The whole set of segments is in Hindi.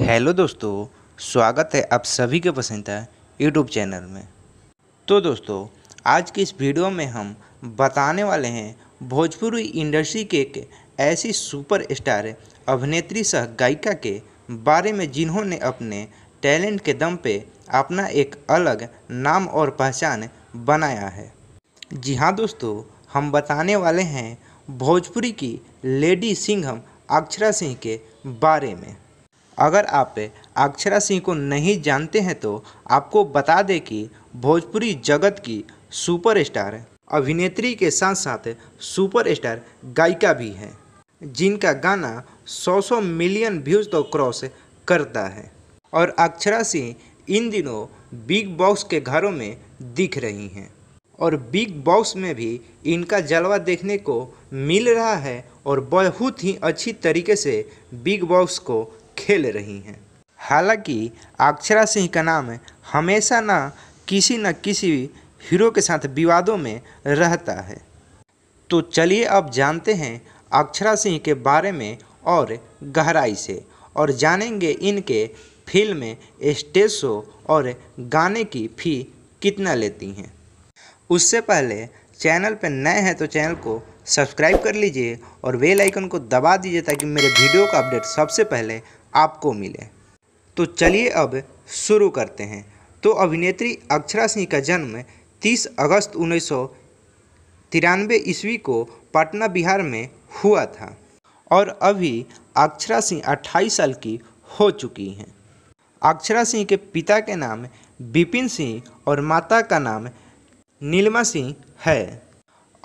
हेलो दोस्तों, स्वागत है आप सभी के पसंदीदा यूट्यूब चैनल में। तो दोस्तों, आज की इस वीडियो में हम बताने वाले हैं भोजपुरी इंडस्ट्री के एक ऐसी सुपरस्टार अभिनेत्री सह गायिका के बारे में जिन्होंने अपने टैलेंट के दम पे अपना एक अलग नाम और पहचान बनाया है। जी हाँ दोस्तों, हम बताने वाले हैं भोजपुरी की लेडी सिंगर अक्षरा सिंह के बारे में। अगर आप अक्षरा सिंह को नहीं जानते हैं तो आपको बता दें कि भोजपुरी जगत की सुपरस्टार अभिनेत्री के साथ साथ सुपरस्टार गायिका भी हैं, जिनका गाना 100 मिलियन व्यूज़ तो क्रॉस करता है। और अक्षरा सिंह इन दिनों बिग बॉक्स के घरों में दिख रही हैं और बिग बॉक्स में भी इनका जलवा देखने को मिल रहा है और बहुत ही अच्छी तरीके से बिग बॉक्स को खेल रही हैं। हालांकि अक्षरा सिंह का नाम हमेशा ना किसी हीरो के साथ विवादों में रहता है। तो चलिए अब जानते हैं अक्षरा सिंह के बारे में और गहराई से, और जानेंगे इनके फिल्म, स्टेज शो और गाने की फी कितना लेती हैं। उससे पहले चैनल पर नए हैं तो चैनल को सब्सक्राइब कर लीजिए और बेल आइकन को दबा दीजिए ताकि मेरे वीडियो का अपडेट सबसे पहले आपको मिले। तो चलिए अब शुरू करते हैं। तो अभिनेत्री अक्षरा सिंह का जन्म 30 अगस्त 1993 ईस्वी को पटना बिहार में हुआ था और अभी अक्षरा सिंह 28 साल की हो चुकी हैं। अक्षरा सिंह के पिता के नाम बिपिन सिंह और माता का नाम नीलमा सिंह है।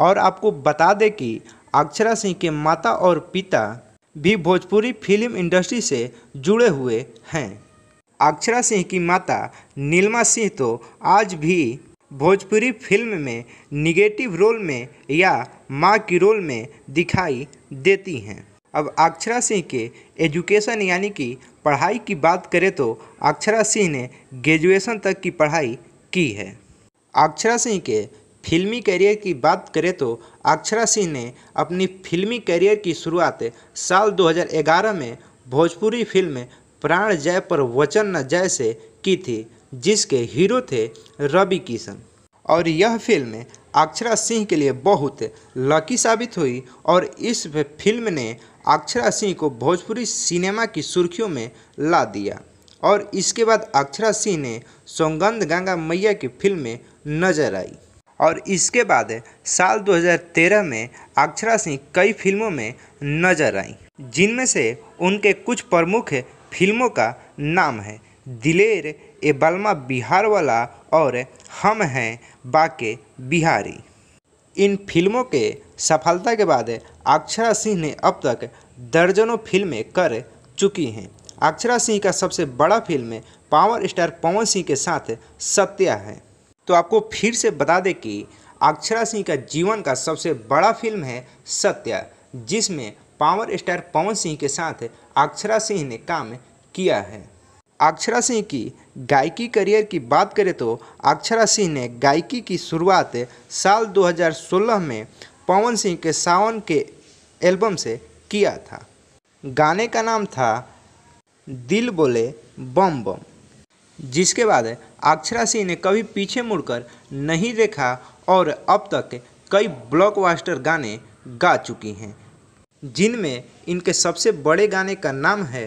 और आपको बता दें कि अक्षरा सिंह के माता और पिता भी भोजपुरी फिल्म इंडस्ट्री से जुड़े हुए हैं। अक्षरा सिंह की माता नीलमा सिंह तो आज भी भोजपुरी फिल्म में निगेटिव रोल में या माँ की रोल में दिखाई देती हैं। अब अक्षरा सिंह के एजुकेशन यानी कि पढ़ाई की बात करें तो अक्षरा सिंह ने ग्रेजुएशन तक की पढ़ाई की है। अक्षरा सिंह के फिल्मी करियर की बात करें तो अक्षरा सिंह ने अपनी फिल्मी करियर की शुरुआत साल 2011 में भोजपुरी फिल्म प्राण जय पर वचन न जय से की थी, जिसके हीरो थे रवि किशन। और यह फिल्म अक्षरा सिंह के लिए बहुत लकी साबित हुई और इस फिल्म ने अक्षरा सिंह को भोजपुरी सिनेमा की सुर्खियों में ला दिया। और इसके बाद अक्षरा सिंह ने सौगंध गंगा मैया की फिल्म में नजर आई। और इसके बाद साल 2013 में अक्षरा सिंह कई फिल्मों में नजर आई, जिनमें से उनके कुछ प्रमुख फिल्मों का नाम है दिलेर ए बलमा बिहार वाला और हम हैं बाके बिहारी। इन फिल्मों के सफलता के बाद अक्षरा सिंह ने अब तक दर्जनों फिल्में कर चुकी हैं। अक्षरा सिंह का सबसे बड़ा film power star Pawan Singh के साथ सत्या है। तो आपको फिर से बता दें कि अक्षरा सिंह का जीवन का सबसे बड़ा फिल्म है सत्या, जिसमें पावर स्टार पवन सिंह के साथ अक्षरा सिंह ने काम किया है। अक्षरा सिंह की गायकी करियर की बात करें तो अक्षरा सिंह ने गायकी की शुरुआत साल 2016 में पवन सिंह के सावन के एल्बम से किया था। गाने का नाम था दिल बोले बम बम, जिसके बाद अक्षरा सिंह ने कभी पीछे मुड़कर नहीं देखा और अब तक कई ब्लॉकबस्टर गाने गा चुकी हैं, जिनमें इनके सबसे बड़े गाने का नाम है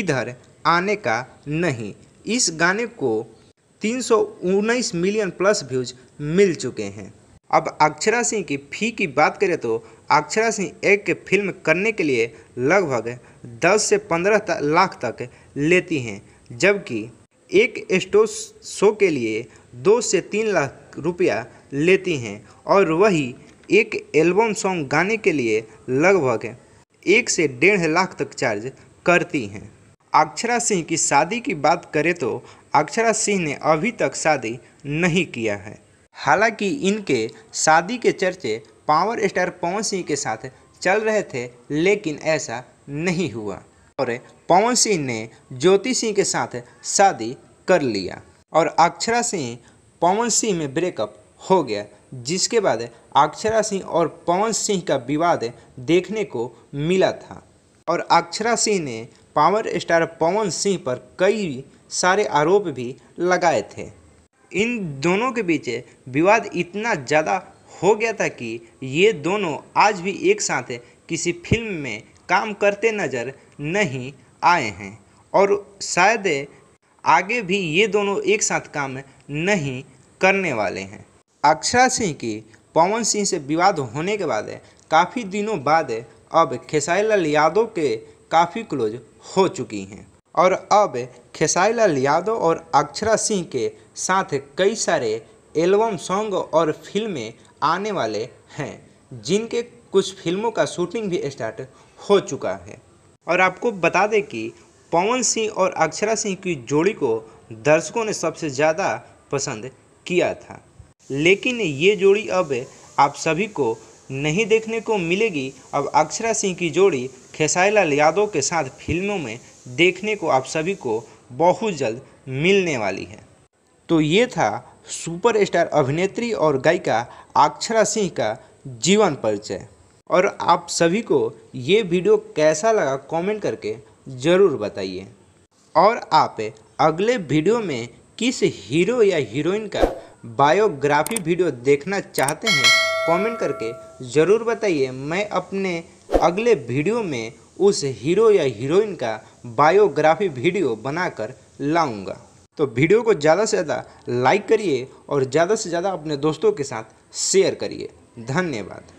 इधर आने का नहीं। इस गाने को 319 मिलियन प्लस व्यूज मिल चुके हैं। अब अक्षरा सिंह की फी की बात करें तो अक्षरा सिंह एक फिल्म करने के लिए लगभग 10 से 15 लाख तक लेती हैं, जबकि एक स्टेज शो के लिए 2 से 3 लाख रुपया लेती हैं। और वही एक एल्बम सॉन्ग गाने के लिए लगभग 1 से 1.5 लाख तक चार्ज करती हैं। अक्षरा सिंह की शादी की बात करें तो अक्षरा सिंह ने अभी तक शादी नहीं किया है। हालांकि इनके शादी के चर्चे पावर स्टार पवन सिंह के साथ चल रहे थे, लेकिन ऐसा नहीं हुआ और पवन सिंह ने ज्योति सिंह के साथ शादी कर लिया। और अक्षरा सिंह पवन सिंह में ब्रेकअप हो गया, जिसके बाद अक्षरा सिंह और पवन सिंह का विवाद देखने को मिला था। और अक्षरा सिंह ने पावर स्टार पवन सिंह पर कई सारे आरोप भी लगाए थे। इन दोनों के बीच विवाद इतना ज़्यादा हो गया था कि ये दोनों आज भी एक साथ किसी फिल्म में काम करते नज़र नहीं आए हैं और शायद आगे भी ये दोनों एक साथ काम नहीं करने वाले हैं। अक्षरा सिंह की पवन सिंह से विवाद होने के बाद काफ़ी दिनों बाद अब खेसारी लाल यादव के काफ़ी क्लोज हो चुकी हैं और अब खेसारी लाल यादव और अक्षरा सिंह के साथ कई सारे एल्बम सॉन्ग और फिल्में आने वाले हैं, जिनके कुछ फिल्मों का शूटिंग भी स्टार्ट हो चुका है। और आपको बता दें कि पवन सिंह और अक्षरा सिंह की जोड़ी को दर्शकों ने सबसे ज़्यादा पसंद किया था, लेकिन ये जोड़ी अब आप सभी को नहीं देखने को मिलेगी। अब अक्षरा सिंह की जोड़ी खेसारी लाल यादव के साथ फिल्मों में देखने को आप सभी को बहुत जल्द मिलने वाली है। तो ये था सुपरस्टार अभिनेत्री और गायिका अक्षरा सिंह का जीवन परिचय। और आप सभी को ये वीडियो कैसा लगा कमेंट करके ज़रूर बताइए। और आप अगले वीडियो में किस हीरो या हीरोइन का बायोग्राफी वीडियो देखना चाहते हैं कमेंट करके ज़रूर बताइए। मैं अपने अगले वीडियो में उस हीरो या हीरोइन का बायोग्राफी वीडियो बनाकर लाऊंगा। तो वीडियो को ज़्यादा से ज़्यादा लाइक करिए और ज़्यादा से ज़्यादा अपने दोस्तों के साथ शेयर करिए। धन्यवाद।